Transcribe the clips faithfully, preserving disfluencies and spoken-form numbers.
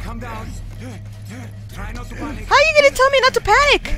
Calm down. Try not to panic. How are you gonna tell me not to panic?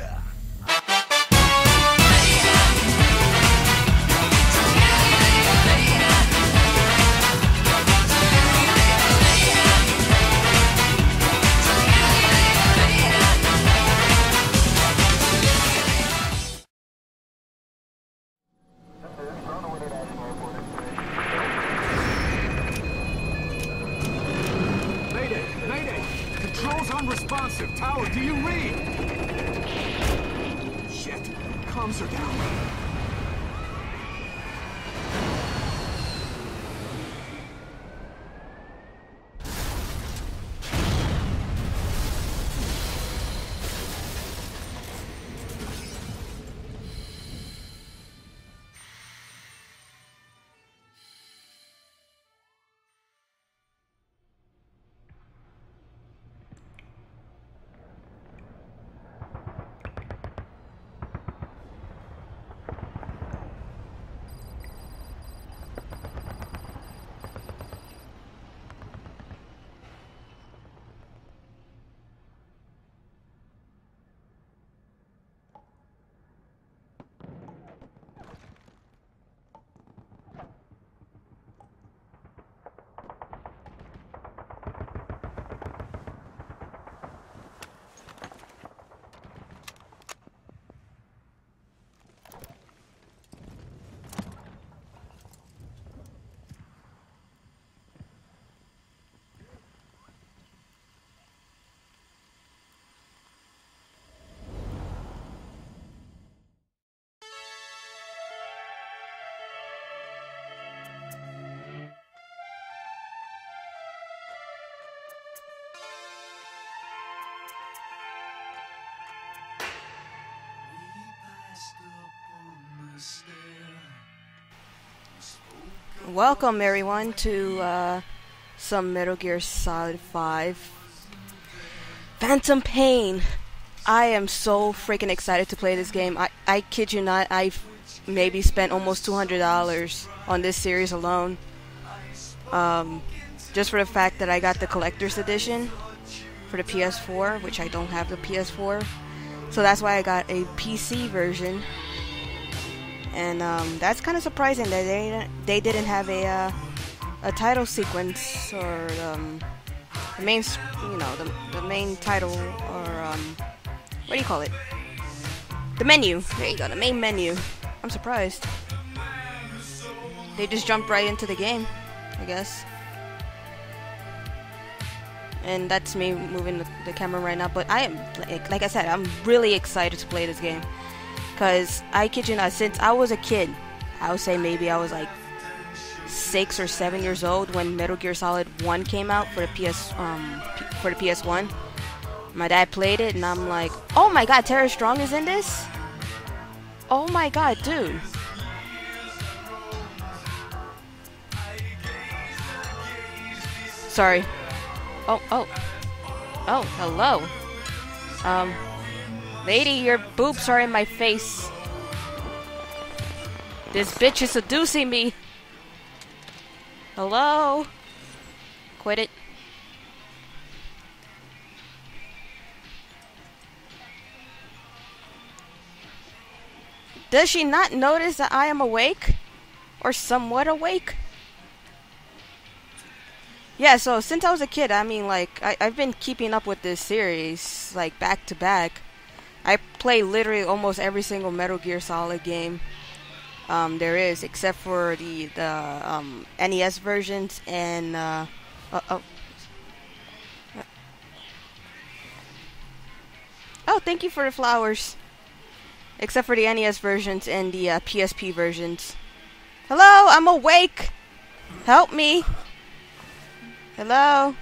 Welcome everyone to uh, some Metal Gear Solid five Phantom Pain. I am so freaking excited to play this game. I, I kid you not, I've maybe spent almost two hundred dollars on this series alone. Um, just for the fact that I got the collector's edition for the P S four, which I don't have the P S four. So that's why I got a P C version. And um, that's kind of surprising that they didn't, they didn't have a uh, a title sequence or um, the main you know the, the main title or um, what do you call it? The menu. There you go, the main menu. I'm surprised. They just jumped right into the game, I guess. And that's me moving the, the camera right now. But I am, like, like I said, I'm really excited to play this game. Because I kid you not, since I was a kid, I would say maybe I was like six or seven years old when Metal Gear Solid one came out for the P S um for the P S one. My dad played it, and I'm like, oh my god, Tara Strong is in this? Oh my god, dude! Sorry. Oh oh oh hello. Um. Lady, your boobs are in my face. This bitch is seducing me. Hello? Quit it. Does she not notice that I am awake? Or somewhat awake? Yeah, so since I was a kid, I mean, like, I I've been keeping up with this series, like, back to back. I play literally almost every single Metal Gear Solid game um, there is, except for the the um, N E S versions and uh, uh oh oh thank you for the flowers. Except for the N E S versions and the uh, P S P versions. Hello, I'm awake. Help me. Hello.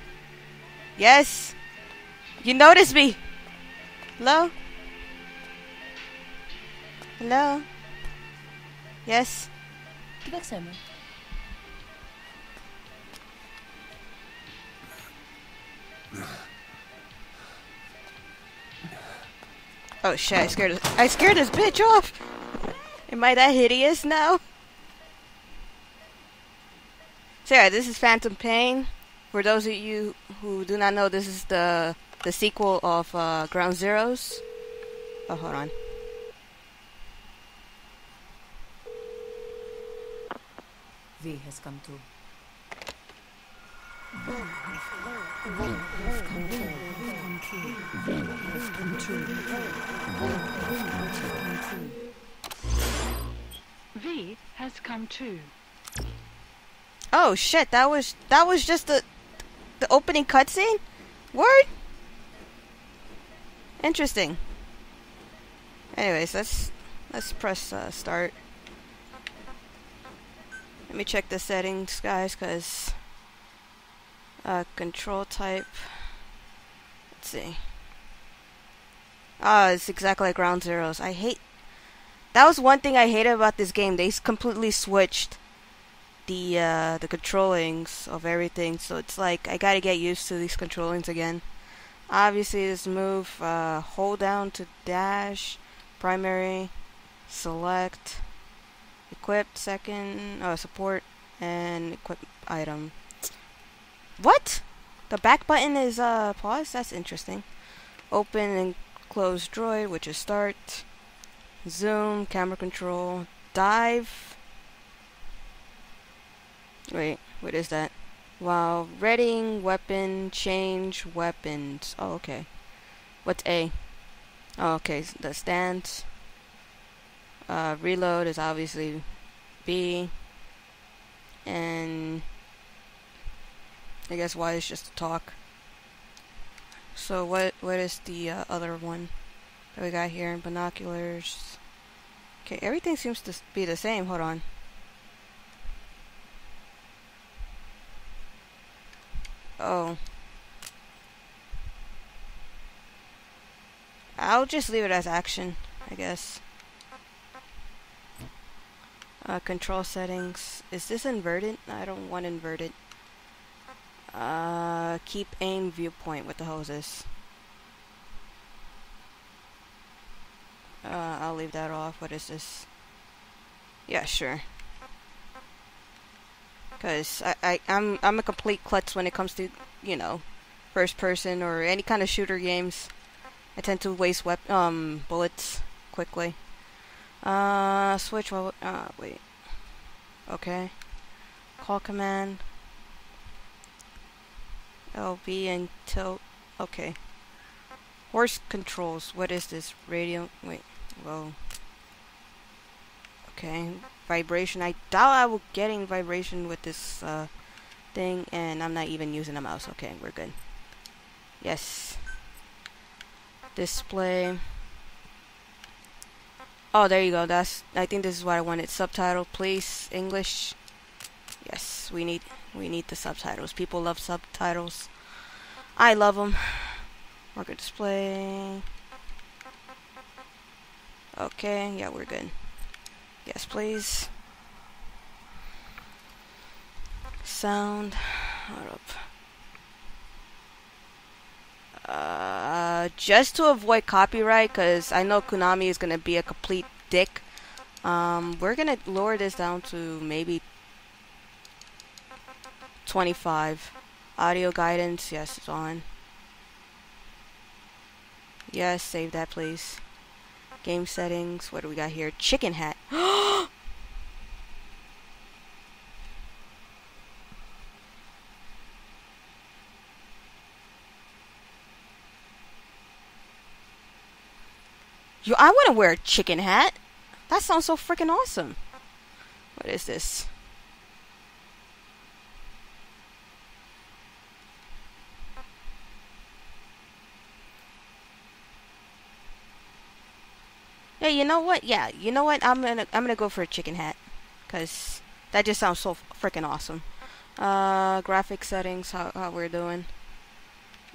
Yes. You notice me. Hello. Hello? Yes? Oh shit, I scared I scared this bitch off! Am I that hideous now? So yeah, this is Phantom Pain. For those of you who do not know, this is the the sequel of uh, Ground Zeroes. Oh, hold on. V has come to. V has come to. V has come to. V has come to. Oh shit! That was that was just the the opening cutscene. Word. Interesting. Anyways, let's let's press uh, start. Let me check the settings, guys, because uh, control type. Let's see. Ah, oh, it's exactly like Ground Zeroes. I hate. That was one thing I hated about this game. They completely switched the uh, the controllings of everything, so it's like I gotta get used to these controllings again. Obviously, this move, uh, hold down to dash, primary, select, equipped, second, uh, support, and equip item. What? The back button is uh, pause? That's interesting. Open and close droid, which is start, zoom, camera control, dive. Wait, what is that? While readying weapon, change weapons. Oh, okay. What's A? Oh, okay, the stance. Uh, reload is obviously B. And I guess Y is just to talk. So what? What is the uh, other one that we got here? Binoculars. Okay, everything seems to be the same. Hold on. Oh. I'll just leave it as action, I guess. Uh, control settings. Is this inverted? I don't want inverted. Uh, keep aim viewpoint. What the hell is this? Uh, I'll leave that off. What is this? Yeah, sure. Cause I, I I'm I'm a complete klutz when it comes to, you know, first person or any kind of shooter games. I tend to waste wep um bullets quickly. Uh, switch. Well, uh, wait. Okay. Call command. L B and tilt. Okay. Horse controls. What is this? Radio. Wait. Whoa. Okay. Vibration. I doubt I will get any vibration with this uh, thing, and I'm not even using a mouse. Okay, we're good. Yes. Display. Oh, there you go. That's. I think this is what I wanted. Subtitle, please. English. Yes, we need. We need the subtitles. People love subtitles. I love them. Marker display. Okay. Yeah, we're good. Yes, please. Sound. Hold up. Uh, just to avoid copyright, because I know Konami is going to be a complete dick, um, we're going to lower this down to maybe twenty-five. Audio guidance. Yes, it's on. Yes, save that, please. Game settings. What do we got here? Chicken hat. Yo, I want to wear a chicken hat. That sounds so freaking awesome. What is this? Yeah, you know what? Yeah, you know what? I'm gonna I'm gonna go for a chicken hat, cause that just sounds so freaking awesome. Uh, graphic settings. How how we're doing?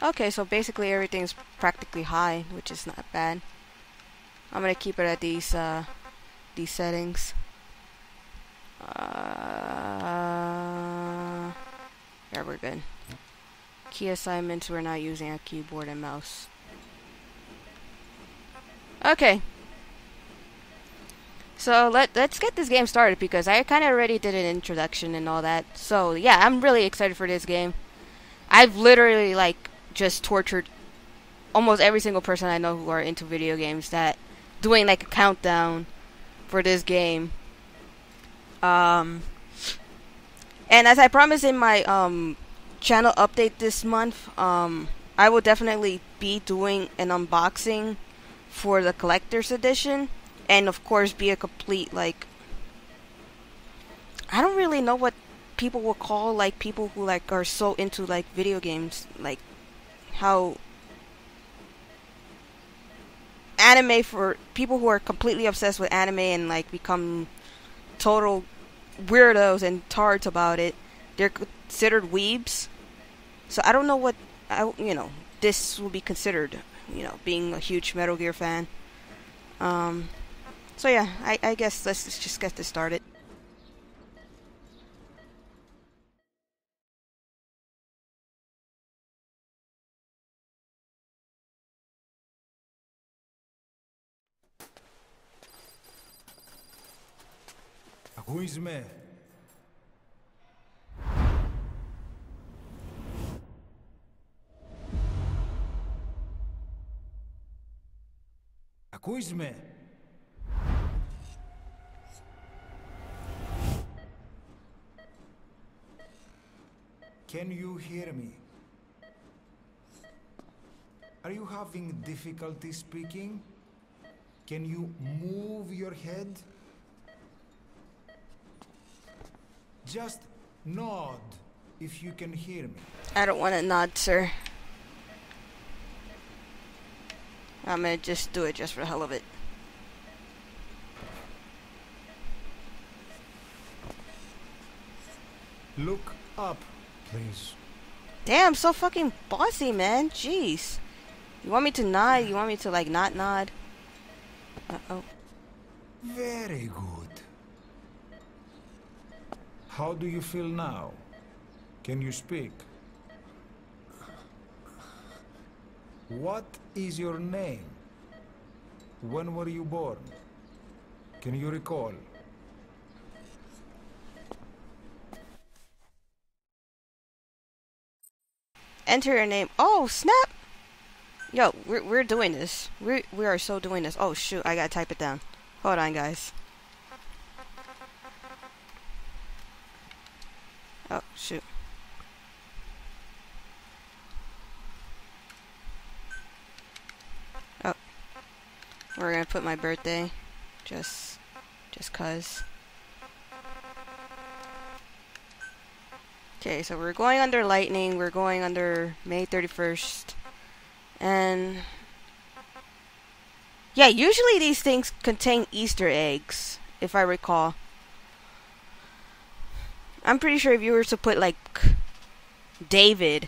Okay, so basically everything's practically high, which is not bad. I'm gonna keep it at these uh, these settings. Uh, yeah, we're good. Key assignments, we're not using a keyboard and mouse. Okay. So let let's get this game started, because I kind of already did an introduction and all that. So yeah, I'm really excited for this game. I've literally like just tortured almost every single person I know who are into video games, that doing like a countdown for this game. Um, and as I promised in my um, channel update this month, um, I will definitely be doing an unboxing for the collector's edition, and of course be a complete, like, I don't really know what people will call, like, people who like are so into like video games, like how anime, for people who are completely obsessed with anime and like become total weirdos and tards about it, they're considered weebs. So I don't know what I, you know, this will be considered, you know, being a huge Metal Gear fan. Um, so yeah, I, I guess let's just get this started. Who is man? Who is man? Can you hear me? Are you having difficulty speaking? Can you move your head? Just nod if you can hear me. I don't want to nod, sir. I'm gonna just do it just for the hell of it. Look up, please. Damn, so fucking bossy, man. Jeez. You want me to nod? You want me to, like, not nod? Uh-oh. Very good. How do you feel now? Can you speak? What is your name? When were you born? Can you recall? Enter your name. Oh, snap! Yo, we're, we're doing this. We we are so doing this. Oh, shoot, I gotta type it down. Hold on, guys. Oh, shoot. Oh. We're gonna put my birthday. Just... Just cuz. Okay, so we're going under lightning. We're going under May thirty-first. And... yeah, usually these things contain Easter eggs, if I recall. I'm pretty sure if you were to put, like, David,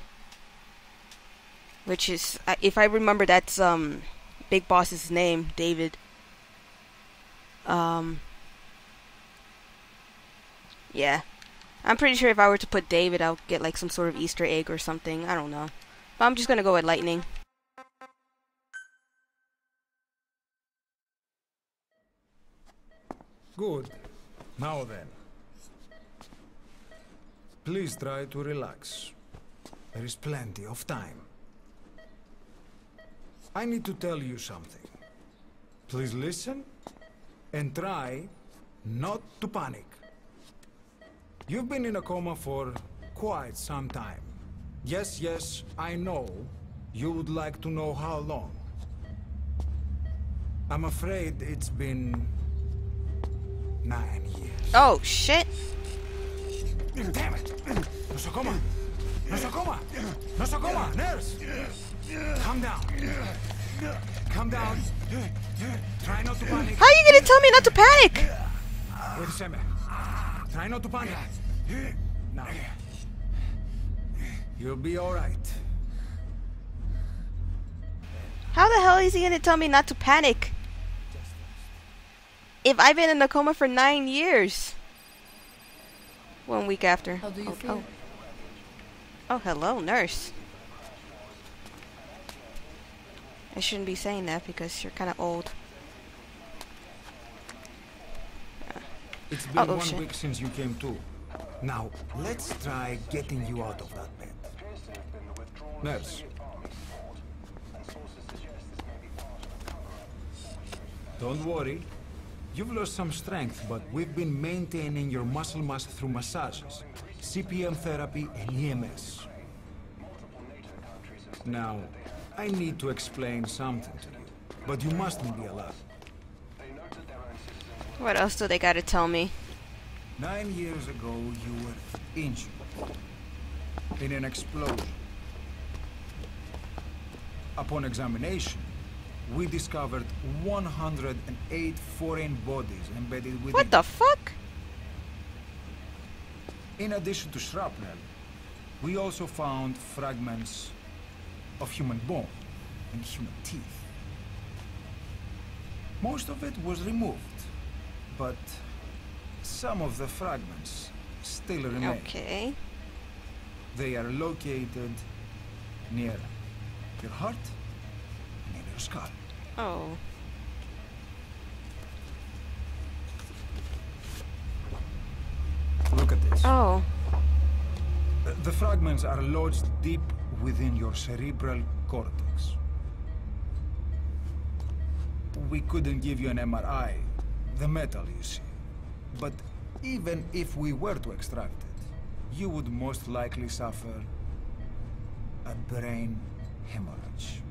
which is, if I remember, that's, um, Big Boss's name, David. Um, yeah. I'm pretty sure if I were to put David, I'll get, like, some sort of Easter egg or something. I don't know. But I'm just gonna go with lightning. Good. Now then. Please try to relax. There is plenty of time. I need to tell you something. Please listen and try not to panic. You've been in a coma for quite some time. Yes, yes, I know you would like to know how long. I'm afraid it's been nine years. Oh, shit. Damn it! Nosocoma! Nosocoma! Nosocoma! Nurse! Calm down. Calm down. Try not to panic. How are you gonna tell me not to panic? Wait a second. Try not to panic. Now. You'll be alright. How the hell is he gonna tell me not to panic? If I've been in a coma for nine years. One week after. How do you oh, feel? Oh. Oh, hello, nurse. I shouldn't be saying that because you're kind of old. It's been oh, oh, one shit. week since you came to. Now, let's try getting you out of that bed. Nice. Don't worry. You've lost some strength, but we've been maintaining your muscle mass through massages, C P M therapy, and E M S. Now, I need to explain something to you, but you mustn't be allowed. What else do they gotta tell me? Nine years ago, you were injured in an explosion. Upon examination, we discovered one hundred eight foreign bodies embedded within. What the fuck? In addition to shrapnel, we also found fragments of human bone and human teeth. Most of it was removed, but some of the fragments still remain. Okay. They are located near your heart and near your skull. Oh. Look at this. Oh. The fragments are lodged deep within your cerebral cortex. We couldn't give you an M R I, the metal you see. But even if we were to extract it, you would most likely suffer a brain hemorrhage.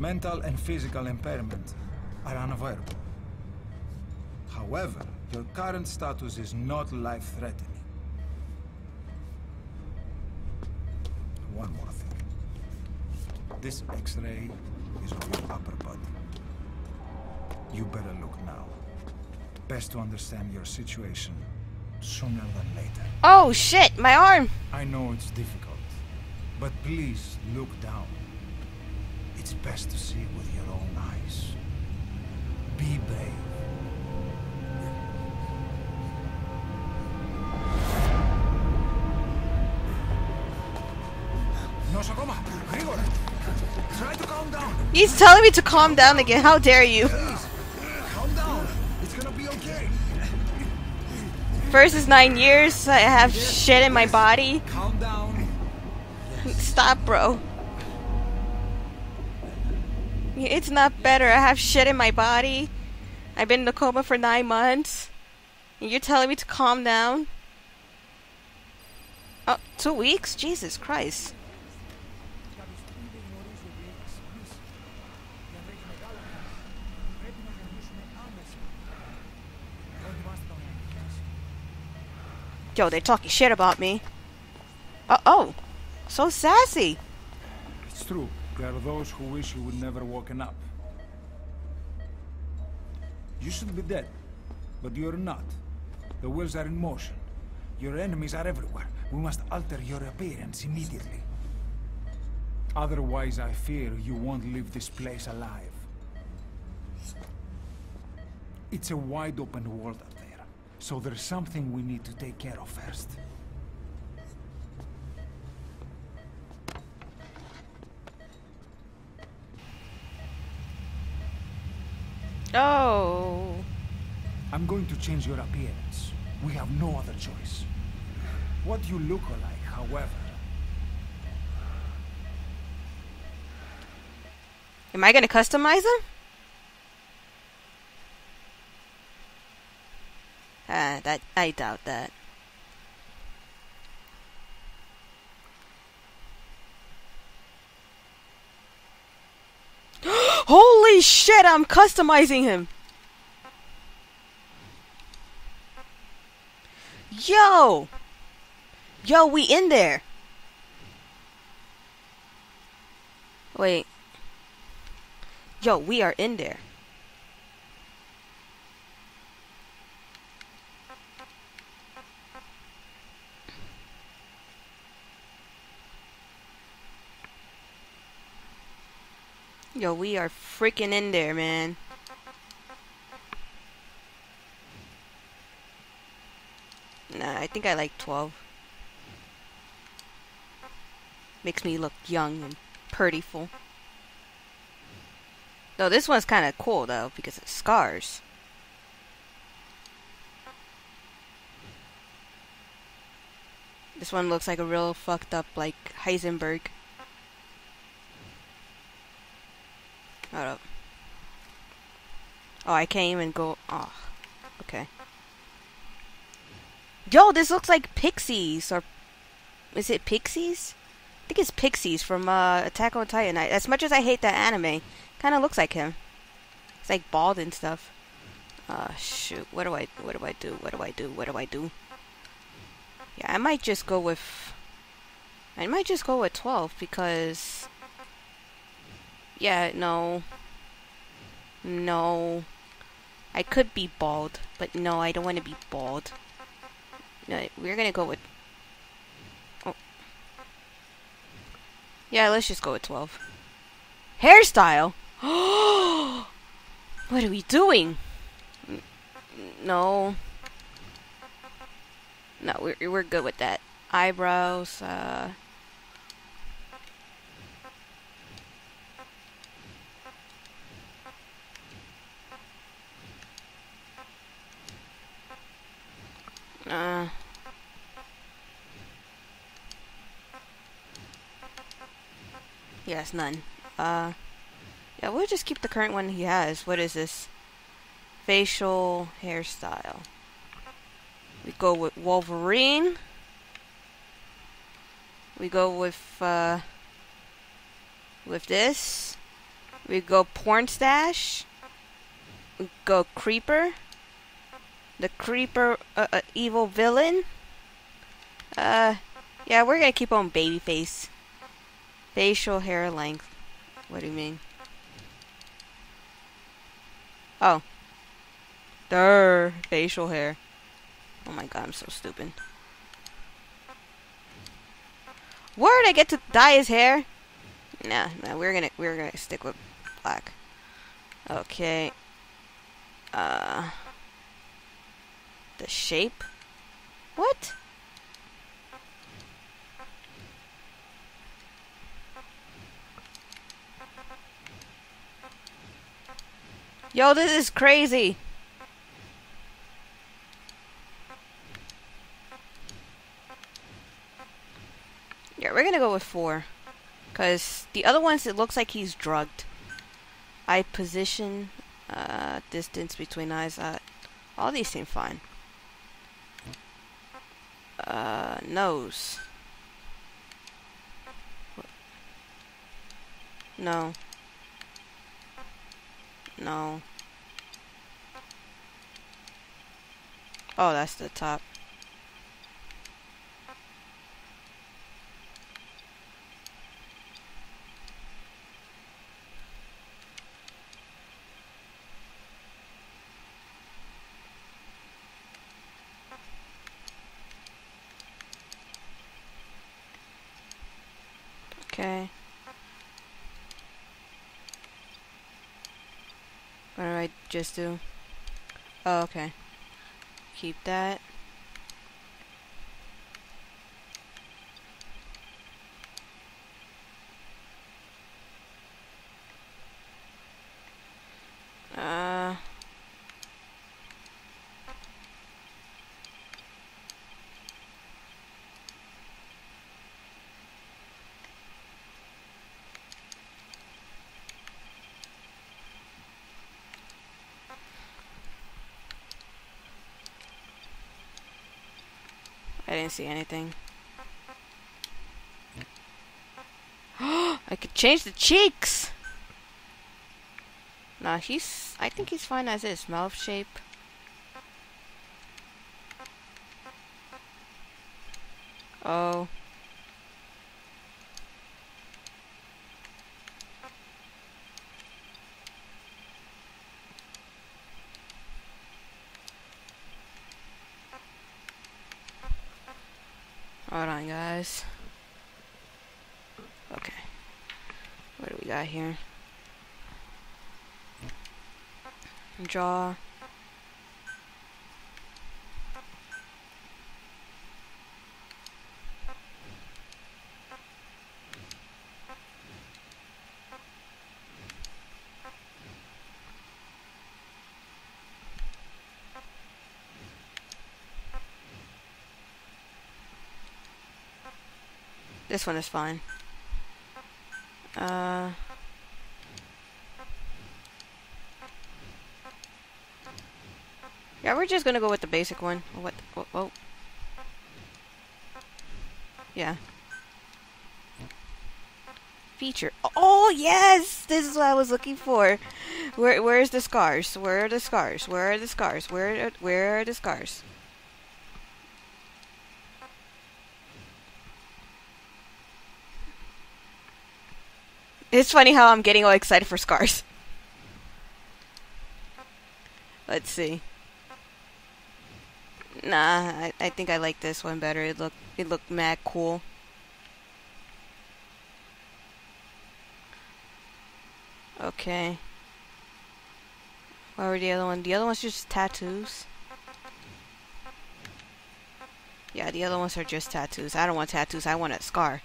Mental and physical impairment are unavoidable. However, your current status is not life-threatening. One more thing. This X-ray is of your upper body. You better look now. Best to understand your situation sooner than later. Oh shit, my arm! I know it's difficult, but please look down. It's best to see with your own eyes. Be brave. He's telling me to calm down again. How dare you? Calm down. It's gonna be okay. First is nine years. I have yes, shit in yes. my body. Calm down. Yes. Stop, bro. It's not better. I have shit in my body. I've been in a coma for nine months. And you're telling me to calm down? Oh, two weeks? Jesus Christ. Yo, they're talking shit about me. Uh oh, so sassy. It's true. There are those who wish you would never woken up. You should be dead, but you're not. The wheels are in motion. Your enemies are everywhere. We must alter your appearance immediately. Otherwise, I fear you won't leave this place alive. It's a wide open world. So there's something we need to take care of first. Oh. I'm going to change your appearance. We have no other choice. What you look like, however. Am I gonna customize them? Ah, uh, that I doubt that. Holy shit, I'm customizing him. Yo. Yo, we in there. Wait. Yo, we are in there. Yo, we are freaking in there, man. Nah, I think I like twelve. Makes me look young and prettyful. No, this one's kind of cool, though, because it's scars. This one looks like a real fucked up, like, Heisenberg. Hold up. Oh, I can't even go. Oh, okay. Yo, this looks like Pixies, or is it Pixies? I think it's Pixies from uh, Attack on Titan. I, as much as I hate that anime, kind of looks like him. It's like bald and stuff. Uh, shoot. What do I? What do I do? What do I do? What do I do? Yeah, I might just go with. I might just go with twelve because. Yeah, no. No. I could be bald, but no, I don't want to be bald. No, we're gonna go with. Yeah, let's just go with twelve. Hairstyle? What are we doing? No. No, we're, we're good with that. Eyebrows, uh... Uh... Yes, none. Uh, yeah, we'll just keep the current one he has. What is this? Facial hairstyle. We go with Wolverine. We go with, uh, with this. We go porn stash. We go creeper. The creeper, uh, uh, evil villain. Uh, yeah, we're gonna keep on babyface. Facial hair length. What do you mean? Oh. Durr. Facial hair. Oh my god, I'm so stupid. Where did I get to dye his hair? Nah, nah, we're gonna we're gonna stick with black. Okay. Uh the shape? What? Yo, this is crazy. Yeah, we're gonna go with four. Because the other ones, it looks like he's drugged. Eye position, uh, distance between eyes. Uh, all these seem fine. Uh, nose. No. No. Oh, that's the top. Okay. What do I just do? Oh, okay. Keep that. Uh. I didn't see anything. I could change the cheeks. Nah, he's. I think he's fine as is. Mouth shape. Oh. Hold on, guys. Okay. What do we got here? Jaw. This one is fine. Uh... Yeah, we're just gonna go with the basic one. What? Whoa, whoa. Yeah. Feature. Oh yes, this is what I was looking for. Where? Where's the scars? Where are the scars? Where are the scars? Where? Are, where are the scars? It's funny how I'm getting all excited for scars. Let's see. Nah, I, I think I like this one better. It looked it looked mad cool. Okay. What were the other one? The other one's just tattoos. Yeah, the other ones are just tattoos. I don't want tattoos. I want a scar.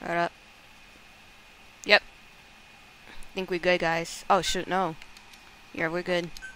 Right up. Yep. Think we good, guys. Oh shoot, no. Yeah, we're good.